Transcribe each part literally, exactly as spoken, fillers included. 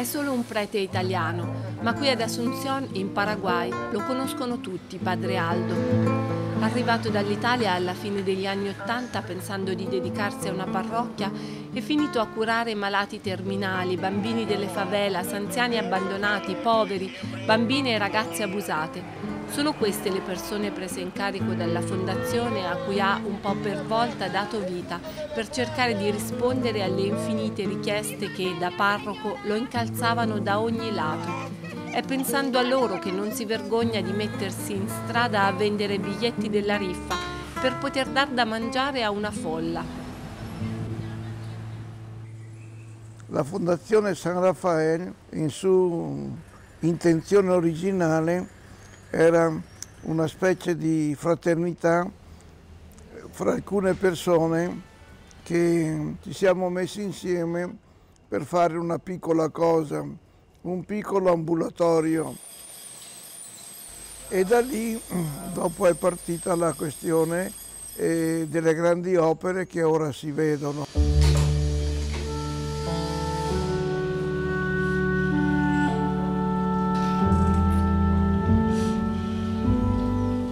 è solo un prete italiano, ma qui ad Asunción, in Paraguay, lo conoscono tutti, Padre Aldo. Arrivato dall'Italia alla fine degli anni Ottanta, pensando di dedicarsi a una parrocchia, è finito a curare malati terminali, bambini delle favelas, anziani abbandonati, poveri, bambine e ragazze abusate. Sono queste le persone prese in carico dalla Fondazione a cui ha un po' per volta dato vita per cercare di rispondere alle infinite richieste che da parroco lo incalzavano da ogni lato. È pensando a loro che non si vergogna di mettersi in strada a vendere biglietti della riffa per poter dar da mangiare a una folla. La Fondazione San Rafael, in sua intenzione originale, era una specie di fraternità fra alcune persone che ci siamo messi insieme per fare una piccola cosa, un piccolo ambulatorio. E da lì dopo è partita la questione eh, delle grandi opere che ora si vedono.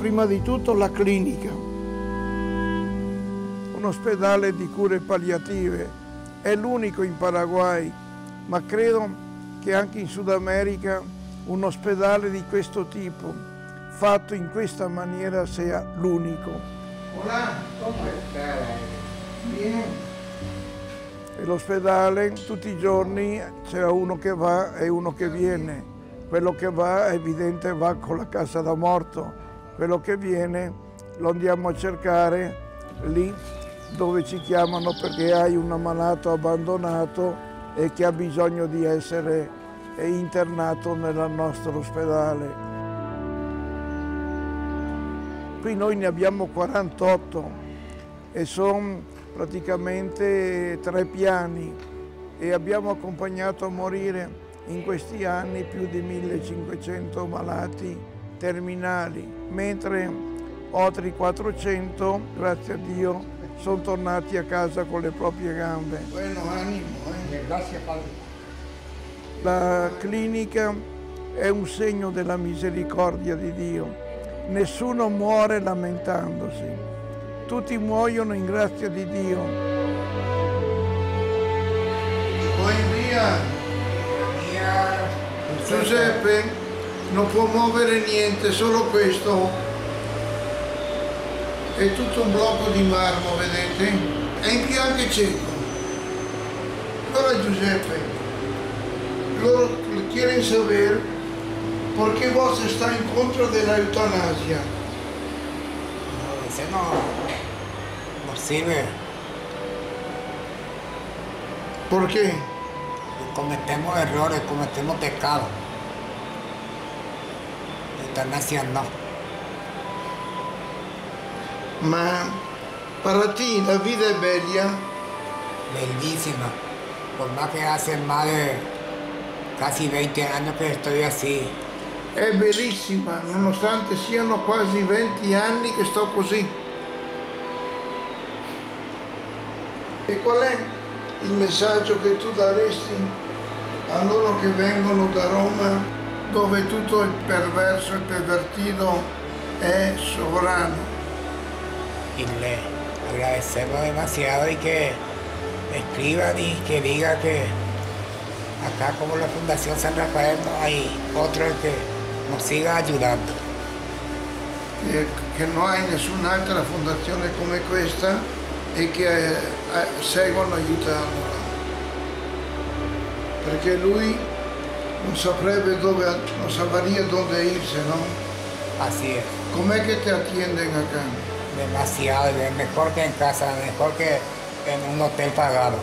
Prima di tutto la clinica, un ospedale di cure palliative, è l'unico in Paraguay, ma credo che anche in Sud America un ospedale di questo tipo, fatto in questa maniera, sia l'unico. E l'ospedale tutti i giorni c'era uno che va e uno che viene, quello che va è evidente va con la casa da morto. Quello che viene lo andiamo a cercare lì dove ci chiamano perché hai un ammalato abbandonato e che ha bisogno di essere internato nel nostro ospedale. Qui noi ne abbiamo quarantotto e sono praticamente tre piani e abbiamo accompagnato a morire in questi anni più di millecinquecento malati terminali, mentre altri quattrocento, grazie a Dio, sono tornati a casa con le proprie gambe. La clinica è un segno della misericordia di Dio. Nessuno muore lamentandosi, tutti muoiono in grazia di Dio. Giuseppe non può muovere niente, solo questo, è tutto un blocco di marmo, vedete? È in più anche cieco. Allora Giuseppe, loro quieren saber perché vos sta in contro della eutanasia. No, se no, non sirve. Perché? Commettiamo errori, commettiamo peccato. No. Ma per te la vita è bella? Bellissima, por más che hace male quasi venti anni che sto così. È bellissima, nonostante siano quasi venti anni che sto così. E qual è il messaggio che tu daresti a loro che vengono da Roma? Dove tutto il perverso e il pervertito è sovrano. Y le agradecemos demasiado y que escriban y que diga que acá como la Fundación San Rafael no hay otro que nos siga ayudando. E che non hai nessun'altra fondazione come questa e che seguono aiutandola. Perché lui non saprebbe dove, non sapería dove irse, no? Así es. Com'è che te atienden acá? Demasiado, es mejor que en casa, mejor que en un hotel pagado.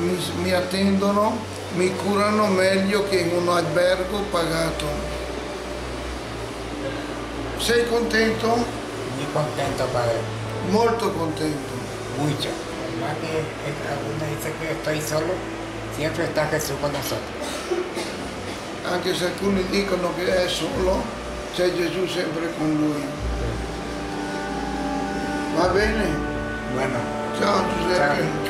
Mi, mi attendono, mi curano meglio che in un albergo pagato. Sei contento? Muy contento, padre. Molto contento. Mucho. Además que alguna dice que estoy solo. Sempre sta Gesù con noi. Anche se alcuni dicono che è solo, c'è Gesù sempre con lui. Va bene? Bueno. Ciao Giuseppe. Ciao.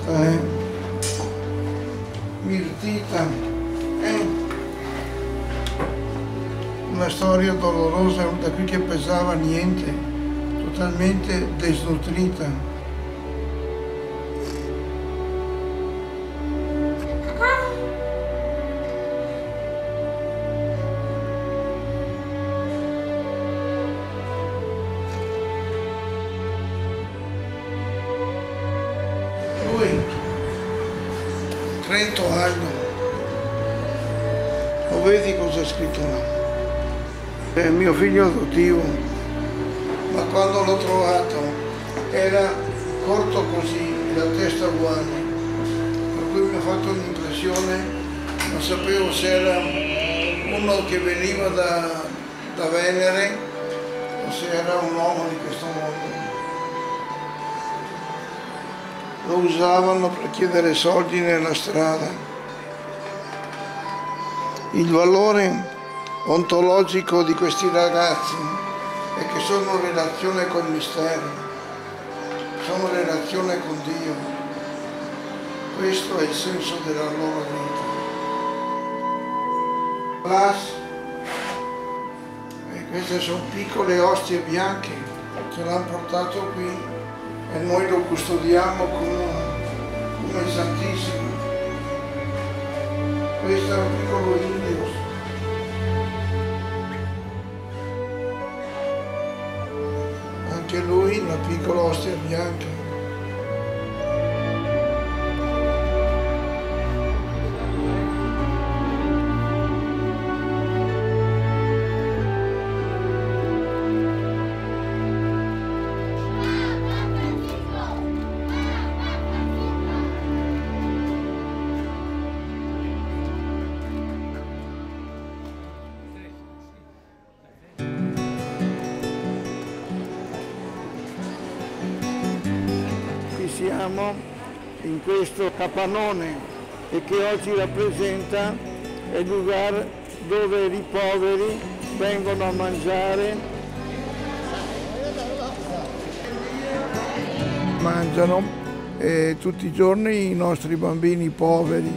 Mirtita, eh? Mirtita, eh? Una storia dolorosa da qui che pesava niente, totalmente desnutrita. Lo vedi cosa è scritto là? È mio figlio adottivo, ma quando l'ho trovato era corto così, la testa uguale, per cui mi ha fatto un'impressione, non sapevo se era uno che veniva da, da Venere o se era un uomo di questo mondo. Lo usavano per chiedere soldi nella strada. Il valore ontologico di questi ragazzi è che sono relazione col mistero, sono relazione con Dio. Questo è il senso della loro vita. Las, e queste sono piccole ostie bianche, ce l'hanno portato qui e noi lo custodiamo come, come il Santissimo. Questo è un piccolo indio. Anche lui, una piccola ostia bianca. Siamo in questo capannone e che oggi rappresenta il luogo dove i poveri vengono a mangiare. Mangiano eh, tutti i giorni i nostri bambini poveri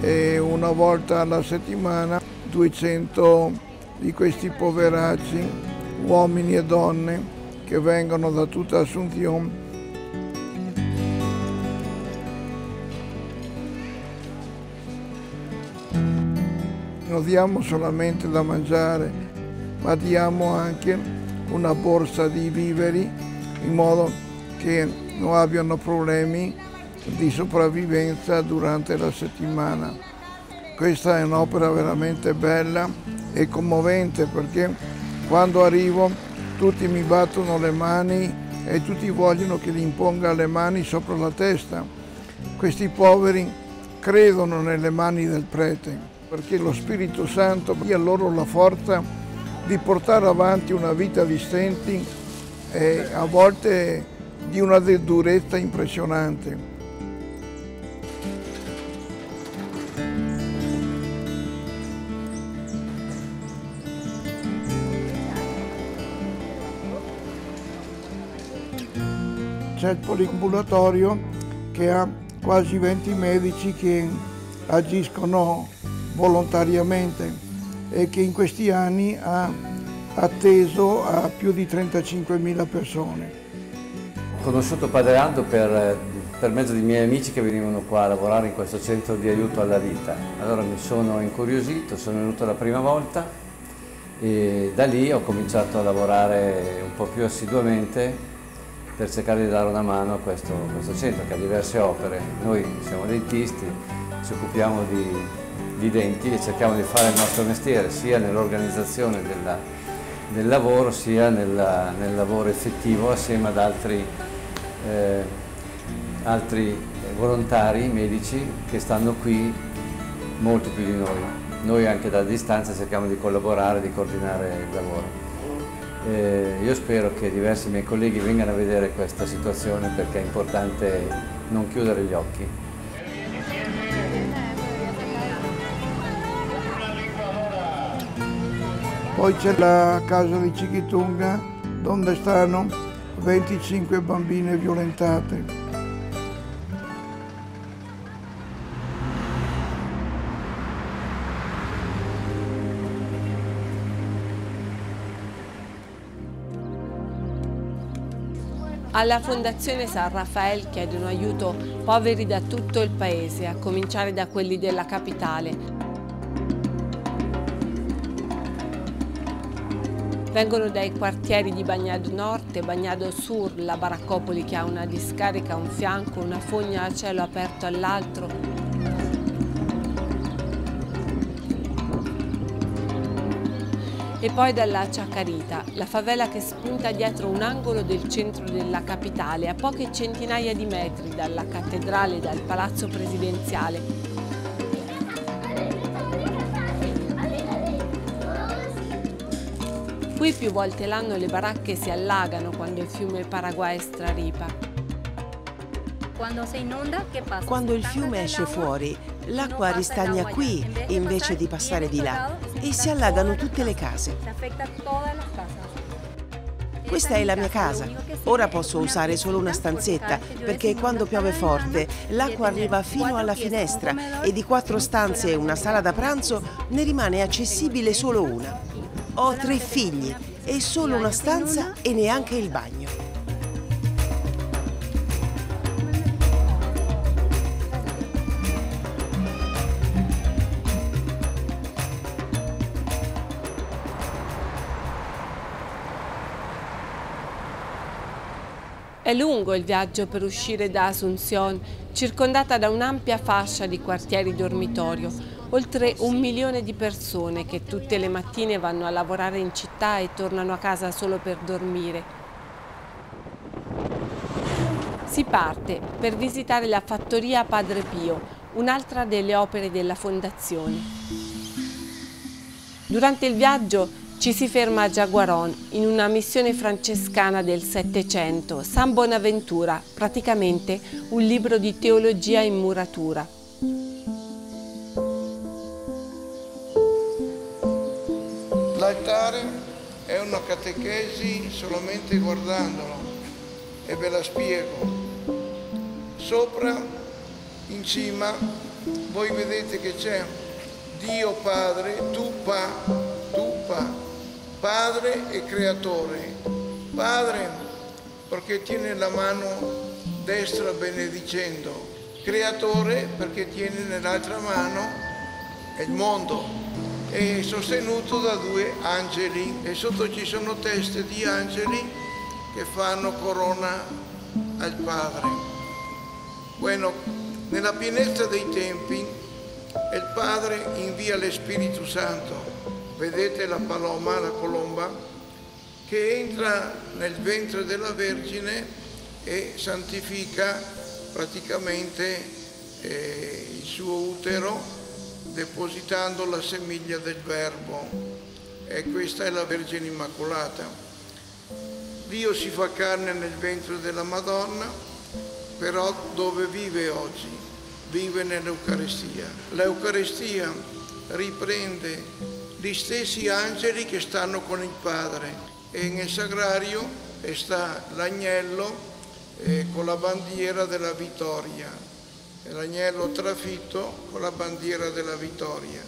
e una volta alla settimana duecento di questi poveracci, uomini e donne che vengono da tutta Asunción. Non diamo solamente da mangiare, ma diamo anche una borsa di viveri in modo che non abbiano problemi di sopravvivenza durante la settimana. Questa è un'opera veramente bella e commovente perché quando arrivo tutti mi battono le mani e tutti vogliono che gli imponga le mani sopra la testa. Questi poveri credono nelle mani del prete, perché lo Spirito Santo dia loro la forza di portare avanti una vita di stenti e a volte di una durezza impressionante. C'è il poliambulatorio che ha quasi venti medici che agiscono volontariamente e che in questi anni ha atteso a più di trentacinquemila persone. Ho conosciuto Padre Aldo per, per mezzo di miei amici che venivano qua a lavorare in questo centro di aiuto alla vita. Allora mi sono incuriosito, sono venuto la prima volta e da lì ho cominciato a lavorare un po' più assiduamente per cercare di dare una mano a questo, a questo centro che ha diverse opere. Noi siamo dentisti, ci occupiamo di di denti e cerchiamo di fare il nostro mestiere sia nell'organizzazione del lavoro sia nella, nel lavoro effettivo assieme ad altri, eh, altri volontari medici che stanno qui molto più di noi. Noi anche da distanza cerchiamo di collaborare, di coordinare il lavoro. Eh, io spero che diversi miei colleghi vengano a vedere questa situazione perché è importante non chiudere gli occhi. Poi c'è la casa di Chikitunga, dove stanno venticinque bambine violentate. alla Fondazione San Rafael chiedono aiuto poveri da tutto il paese, a cominciare da quelli della capitale. Vengono dai quartieri di Bañado Norte, Bañado Sur, la baraccopoli che ha una discarica a un fianco, una fogna a cielo aperto all'altro. E poi dalla Ciacarita, la favela che spunta dietro un angolo del centro della capitale, a poche centinaia di metri dalla cattedrale e dal palazzo presidenziale. Qui più volte l'anno le baracche si allagano quando il fiume Paraguay straripa. Quando il fiume esce fuori, l'acqua ristagna qui invece di passare di là e si allagano tutte le case. Questa è la mia casa. Ora posso usare solo una stanzetta perché quando piove forte l'acqua arriva fino alla finestra e di quattro stanze e una sala da pranzo ne rimane accessibile solo una. Ho tre figli e solo una stanza e neanche il bagno. È lungo il viaggio per uscire da Asunción, circondata da un'ampia fascia di quartieri dormitorio. Oltre un milione di persone che tutte le mattine vanno a lavorare in città e tornano a casa solo per dormire. Si parte per visitare la Fattoria Padre Pio, un'altra delle opere della Fondazione. Durante il viaggio ci si ferma a Jaguaron, in una missione francescana del Settecento, San Bonaventura, praticamente un libro di teologia in muratura. L'altare è una catechesi solamente guardandolo e ve la spiego. Sopra, in cima, voi vedete che c'è Dio Padre, tu pa, tu pa, Padre e Creatore. Padre perché tiene la mano destra benedicendo, Creatore perché tiene nell'altra mano il mondo. È sostenuto da due angeli e sotto ci sono teste di angeli che fanno corona al Padre. Bueno, nella pienezza dei tempi il Padre invia lo Spirito Santo. Vedete la paloma, la colomba, che entra nel ventre della Vergine e santifica praticamente eh, il suo utero, depositando la semiglia del Verbo, e questa è la Vergine Immacolata. Dio si fa carne nel ventre della Madonna, però dove vive oggi? Vive nell'Eucaristia. L'Eucaristia riprende gli stessi angeli che stanno con il Padre, e nel Sagrario sta l'agnello eh, con la bandiera della vittoria. L'agnello trafitto con la bandiera della vittoria.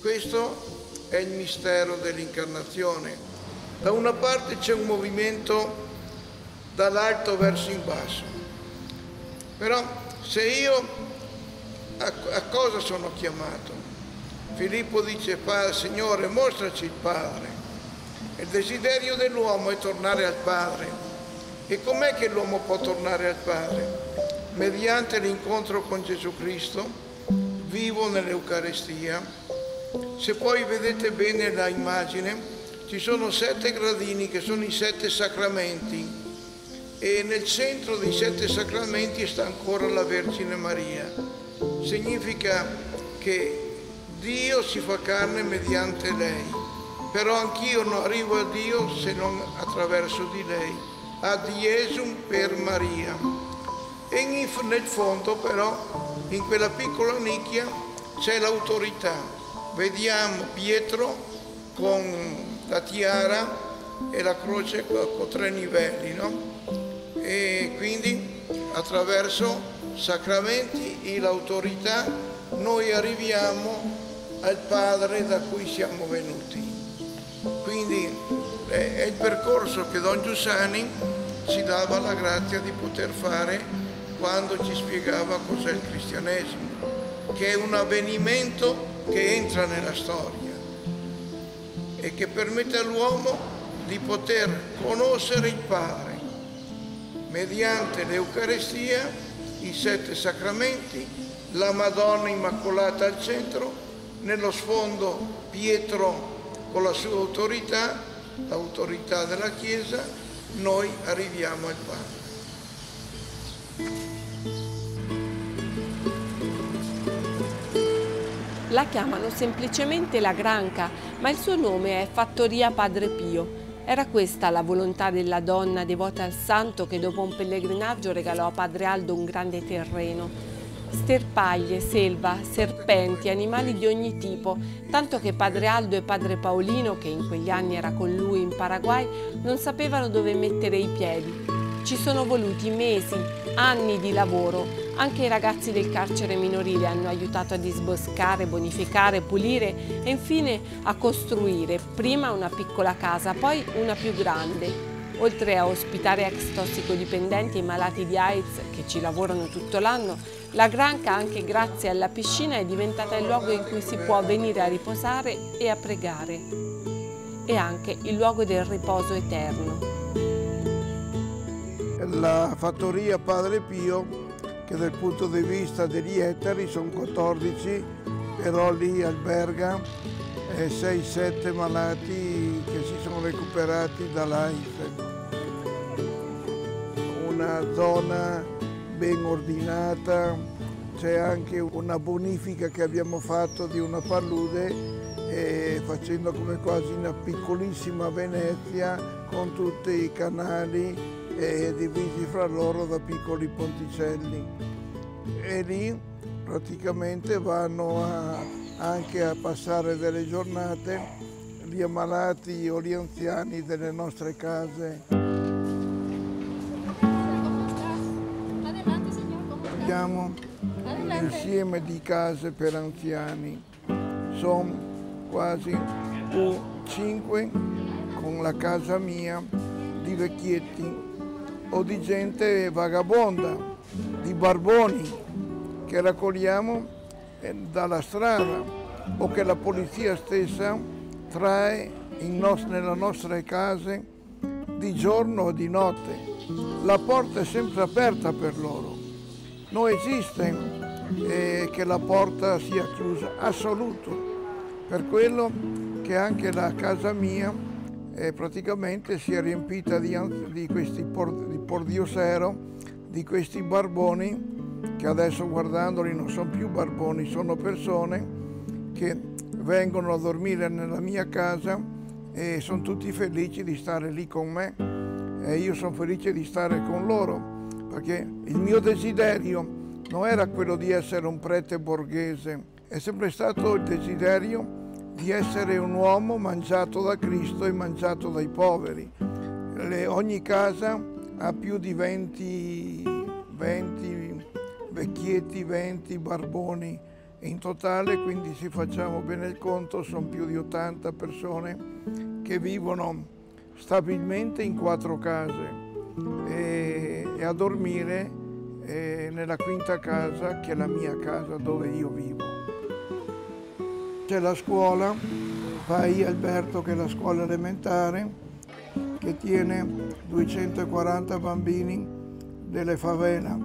Questo è il mistero dell'incarnazione. Da una parte c'è un movimento dall'alto verso in basso, però se io a, a cosa sono chiamato? Filippo dice: Padre, Signore, mostraci il Padre. Il desiderio dell'uomo è tornare al Padre. E com'è che l'uomo può tornare al Padre? Mediante l'incontro con Gesù Cristo, vivo nell'Eucaristia. Se poi vedete bene la immagine, ci sono sette gradini che sono i sette sacramenti, e nel centro dei sette sacramenti sta ancora la Vergine Maria. Significa che Dio si fa carne mediante lei, però anch'io non arrivo a Dio se non attraverso di lei. Ad Iesum per Maria. E nel fondo però, in quella piccola nicchia, c'è l'autorità. Vediamo Pietro con la tiara e la croce con tre livelli, no? E quindi attraverso sacramenti e l'autorità noi arriviamo al Padre da cui siamo venuti. Quindi è il percorso che Don Giussani ci dava la grazia di poter fare quando ci spiegava cos'è il cristianesimo, che è un avvenimento che entra nella storia e che permette all'uomo di poter conoscere il Padre mediante l'Eucarestia, i sette sacramenti, la Madonna Immacolata al centro, nello sfondo Pietro con la sua autorità, l'autorità della Chiesa, noi arriviamo al Padre. La chiamano semplicemente la Granca, ma il suo nome è Fattoria Padre Pio. Era questa la volontà della donna devota al santo che dopo un pellegrinaggio regalò a Padre Aldo un grande terreno. Sterpaglie, selva, serpenti, animali di ogni tipo, tanto che Padre Aldo e Padre Paolino, che in quegli anni era con lui in Paraguay, non sapevano dove mettere i piedi. Ci sono voluti mesi, anni di lavoro. Anche i ragazzi del carcere minorile hanno aiutato a disboscare, bonificare, pulire e infine a costruire prima una piccola casa, poi una più grande. Oltre a ospitare ex tossicodipendenti e malati di AIDS che ci lavorano tutto l'anno, la Granca, anche grazie alla piscina, è diventata il luogo in cui si può venire a riposare e a pregare. E anche il luogo del riposo eterno. La fattoria Padre Pio, che dal punto di vista degli ettari sono quattordici, però lì alberga sei sette malati che si sono recuperati dall'AIDS. Una zona ben ordinata, c'è anche una bonifica che abbiamo fatto di una palude, e facendo come quasi una piccolissima Venezia con tutti i canali e divisi fra loro da piccoli ponticelli, e lì praticamente vanno a, anche a passare delle giornate gli ammalati o gli anziani delle nostre case. Abbiamo un insieme di case per anziani, sono quasi cinque con la casa mia di vecchietti o di gente vagabonda, di barboni, che raccogliamo dalla strada o che la polizia stessa trae in nos nelle nostre case di giorno o di notte. La porta è sempre aperta per loro. Non esiste eh, che la porta sia chiusa, assoluto. Per quello che anche la casa mia E praticamente si è riempita di, di questi por, di pordiosero, di questi barboni, che adesso guardandoli non sono più barboni, sono persone che vengono a dormire nella mia casa e sono tutti felici di stare lì con me e io sono felice di stare con loro, perché il mio desiderio non era quello di essere un prete borghese, è sempre stato il desiderio di essere un uomo mangiato da Cristo e mangiato dai poveri. Le, ogni casa ha più di venti, venti vecchietti, venti barboni in totale, quindi se facciamo bene il conto sono più di ottanta persone che vivono stabilmente in quattro case e, e a dormire e nella quinta casa, che è la mia casa dove io vivo. C'è la scuola Fai Alberto, che è la scuola elementare, che tiene duecentoquaranta bambini delle favela,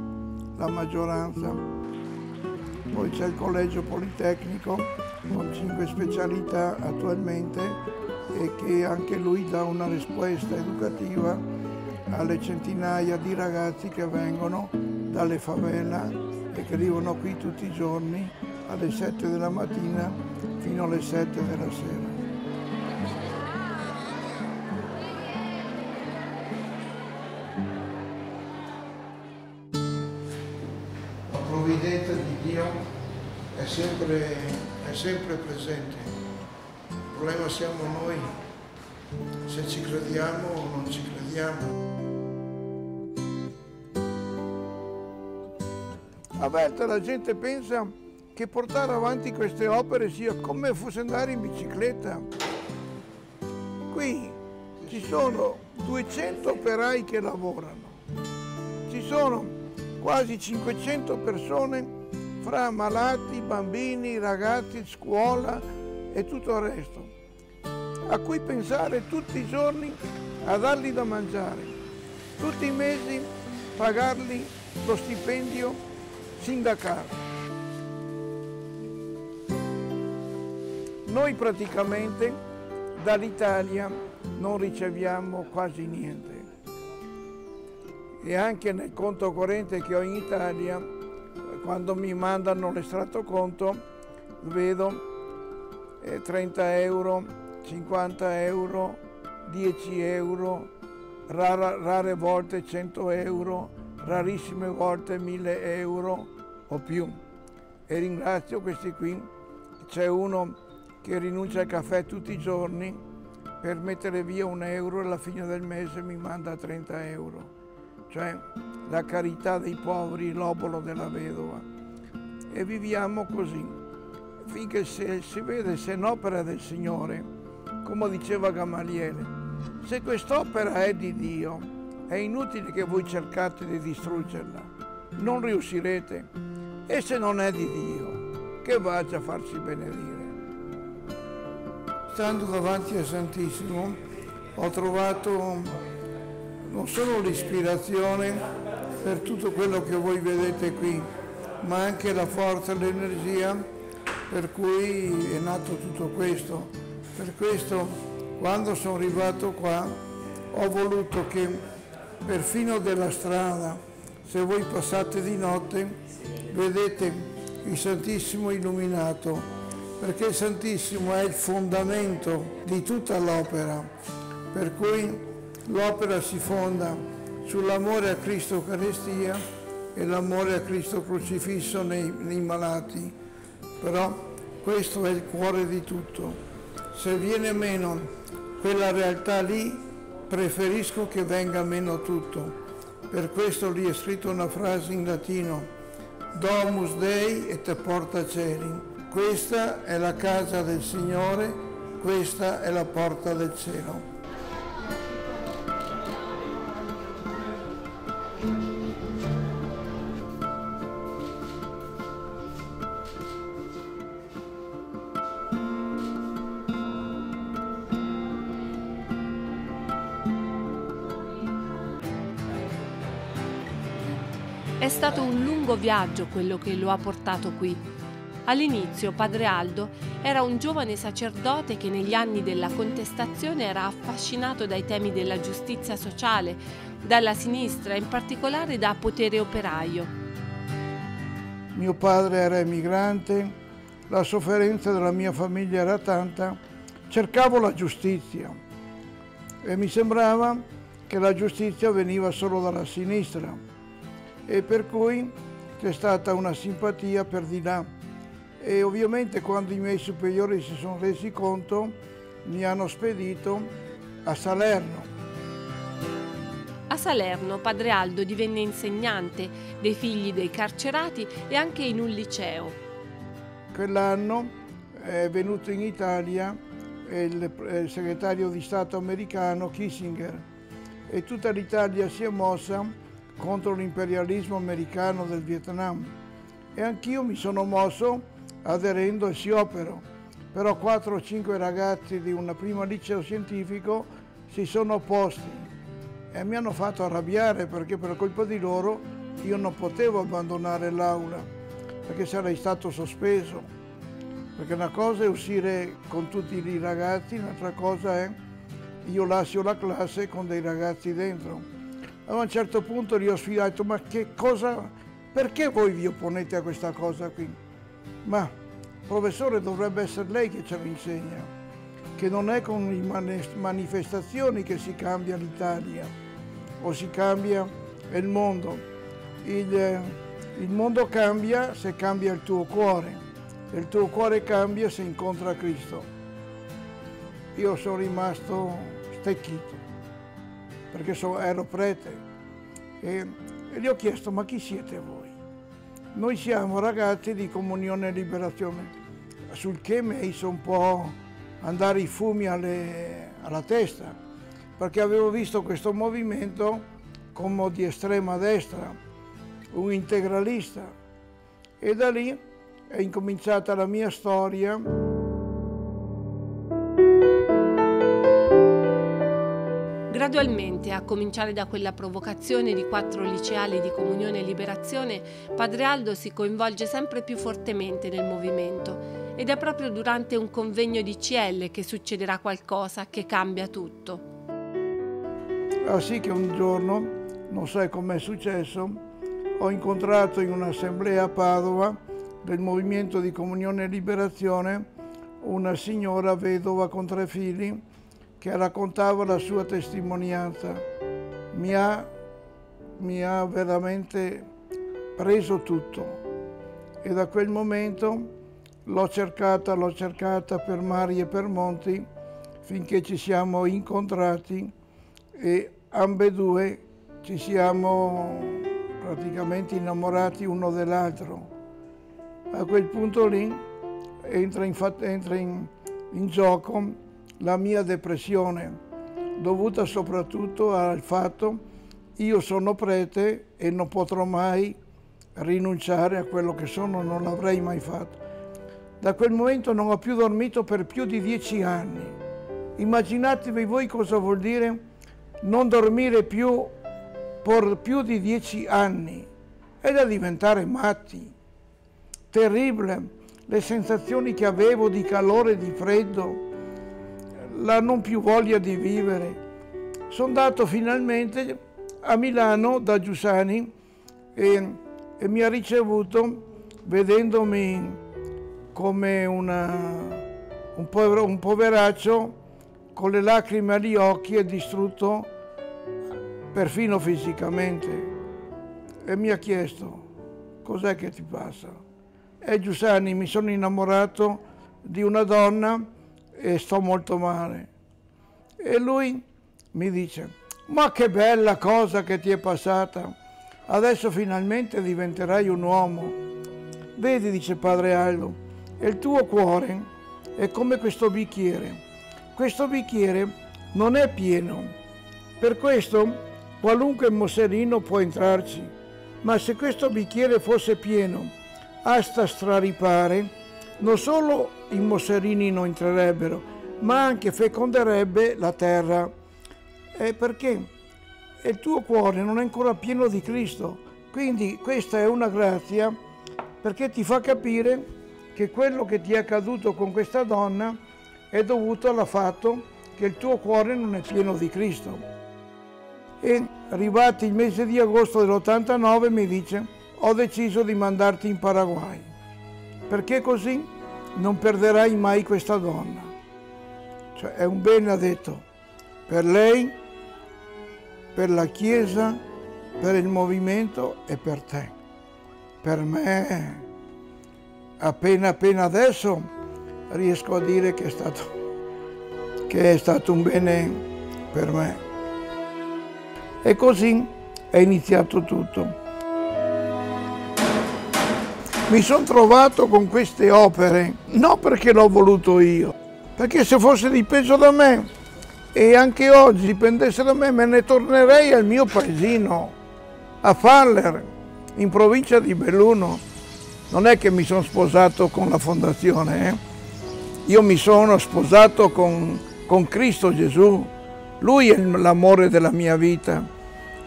la maggioranza. Poi c'è il Collegio Politecnico con cinque specialità attualmente e che anche lui dà una risposta educativa alle centinaia di ragazzi che vengono dalle favela e che vivono qui tutti i giorni alle sette della mattina fino alle sette della sera. La provvidenza di Dio è sempre, è sempre presente. Il problema siamo noi, se ci crediamo o non ci crediamo. Vabbè, la gente pensa che portare avanti queste opere sia come fosse andare in bicicletta. Qui ci sono duecento operai che lavorano, ci sono quasi cinquecento persone fra malati, bambini, ragazzi, scuola e tutto il resto, a cui pensare tutti i giorni, a dargli da mangiare, tutti i mesi pagargli lo stipendio sindacale. Noi praticamente dall'Italia non riceviamo quasi niente e anche nel conto corrente che ho in Italia, quando mi mandano l'estratto conto, vedo trenta euro, cinquanta euro, dieci euro, rara, rare volte cento euro, rarissime volte mille euro o più. E ringrazio questi qui. C'è uno che rinuncia al caffè tutti i giorni per mettere via un euro e alla fine del mese mi manda trenta euro. Cioè la carità dei poveri, l'obolo della vedova. E viviamo così. Finché se, si vede se è un'opera del Signore, come diceva Gamaliele, se quest'opera è di Dio, è inutile che voi cercate di distruggerla, non riuscirete, e se non è di Dio, che vada a farsi benedire. Stando davanti al Santissimo ho trovato non solo l'ispirazione per tutto quello che voi vedete qui, ma anche la forza e l'energia per cui è nato tutto questo. Per questo, quando sono arrivato qua, ho voluto che perfino della strada, se voi passate di notte, vedete il Santissimo illuminato, perché il Santissimo è il fondamento di tutta l'opera, per cui l'opera si fonda sull'amore a Cristo Eucaristia e l'amore a Cristo Crocifisso nei, nei malati. Però questo è il cuore di tutto. Se viene meno quella realtà lì, preferisco che venga meno tutto. Per questo lì è scritta una frase in latino, Domus Dei et Porta Celi. Questa è la casa del Signore, questa è la porta del cielo. È stato un lungo viaggio quello che lo ha portato qui. All'inizio Padre Aldo era un giovane sacerdote che negli anni della contestazione era affascinato dai temi della giustizia sociale, dalla sinistra, in particolare da Potere operaio. Mio padre era emigrante, la sofferenza della mia famiglia era tanta, cercavo la giustizia e mi sembrava che la giustizia veniva solo dalla sinistra. E per cui c'è stata una simpatia per di là e ovviamente quando i miei superiori si sono resi conto mi hanno spedito a Salerno. A Salerno Padre Aldo divenne insegnante dei figli dei carcerati e anche in un liceo. Quell'anno è venuto in Italia il, il segretario di Stato americano Kissinger e tutta l'Italia si è mossa contro l'imperialismo americano del Vietnam e anch'io mi sono mosso aderendo al sciopero, però quattro o cinque ragazzi di una prima liceo scientifico si sono opposti e mi hanno fatto arrabbiare perché per colpa di loro io non potevo abbandonare l'aula perché sarei stato sospeso, perché una cosa è uscire con tutti i ragazzi, un'altra cosa è io lascio la classe con dei ragazzi dentro. Allora a un certo punto gli ho sfidato, ma che cosa, perché voi vi opponete a questa cosa qui? Ma professore, dovrebbe essere lei che ce lo insegna, che non è con le manifestazioni che si cambia l'Italia o si cambia il mondo. Il, il mondo cambia se cambia il tuo cuore, e il tuo cuore cambia se incontra Cristo. Io sono rimasto stecchito, perché so, ero prete, e, e gli ho chiesto, ma chi siete voi? Noi siamo ragazzi di Comunione e Liberazione, sul che mi hizo un po' andare i fumi alle, alla testa, perché avevo visto questo movimento come di estrema destra, un integralista, e da lì è incominciata la mia storia. Gradualmente, a cominciare da quella provocazione di quattro liceali di Comunione e Liberazione, Padre Aldo si coinvolge sempre più fortemente nel movimento. Ed è proprio durante un convegno di C L che succederà qualcosa che cambia tutto. Ah sì, che un giorno, non sai com'è successo, ho incontrato in un'assemblea a Padova del Movimento di Comunione e Liberazione una signora vedova con tre figli che raccontava la sua testimonianza. Mi ha, mi ha veramente preso tutto e da quel momento l'ho cercata, l'ho cercata per mari e per monti, finché ci siamo incontrati e ambedue ci siamo praticamente innamorati uno dell'altro. A quel punto lì entra in, entra in, in gioco la mia depressione, dovuta soprattutto al fatto che io sono prete e non potrò mai rinunciare a quello che sono, non l'avrei mai fatto. Da quel momento non ho più dormito per più di dieci anni. Immaginatevi voi cosa vuol dire non dormire più per più di dieci anni. È da diventare matti. Terribile, le sensazioni che avevo di calore, di freddo, la non più voglia di vivere. Sono andato finalmente a Milano da Giussani e, e mi ha ricevuto vedendomi come una, un, povero, un poveraccio con le lacrime agli occhi e distrutto perfino fisicamente. E mi ha chiesto, cos'è che ti passa? E Giussani, mi sono innamorato di una donna e sto molto male. E lui mi dice, ma che bella cosa che ti è passata, adesso finalmente diventerai un uomo. Vedi, dice Padre Aldo, e il tuo cuore è come questo bicchiere. Questo bicchiere non è pieno, per questo qualunque moscerino può entrarci, ma se questo bicchiere fosse pieno, hasta straripare, non solo i moscerini non entrerebbero, ma anche feconderebbe la terra. E perché? Il tuo cuore non è ancora pieno di Cristo, quindi questa è una grazia perché ti fa capire che quello che ti è accaduto con questa donna è dovuto al fatto che il tuo cuore non è pieno di Cristo. E arrivati il mese di agosto dell'ottantanove mi dice, ho deciso di mandarti in Paraguay, perché così non perderai mai questa donna. Cioè è un bene, ha detto, per lei, per la Chiesa, per il movimento e per te. Per me... Appena appena adesso riesco a dire che è stato, che è stato un bene per me. E così è iniziato tutto. Mi sono trovato con queste opere, non perché l'ho voluto io, perché se fosse dipeso da me e anche oggi dipendesse da me, me ne tornerei al mio paesino, a Faller, in provincia di Belluno. Non è che mi sono sposato con la Fondazione, eh? Io mi sono sposato con, con Cristo Gesù. Lui è l'amore della mia vita,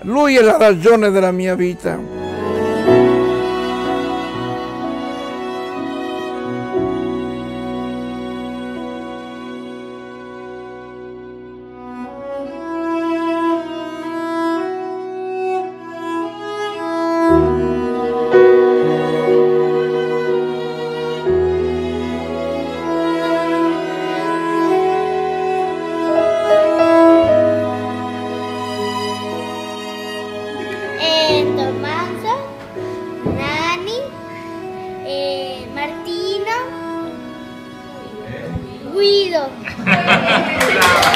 Lui è la ragione della mia vita. Guido.